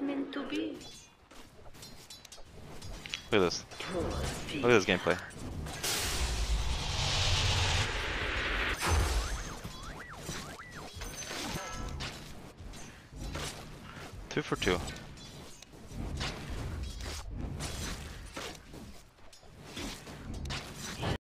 not meant to be. Look at this. Look at this gameplay. Two for two.